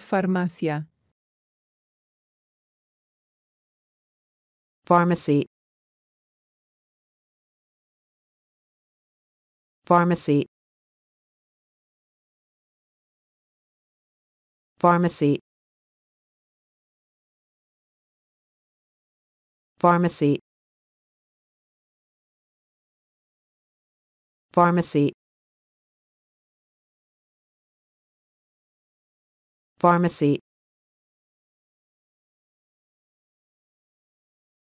Farmacia. Pharmacy. Pharmacy. Pharmacy. Pharmacy. Pharmacy. Pharmacy.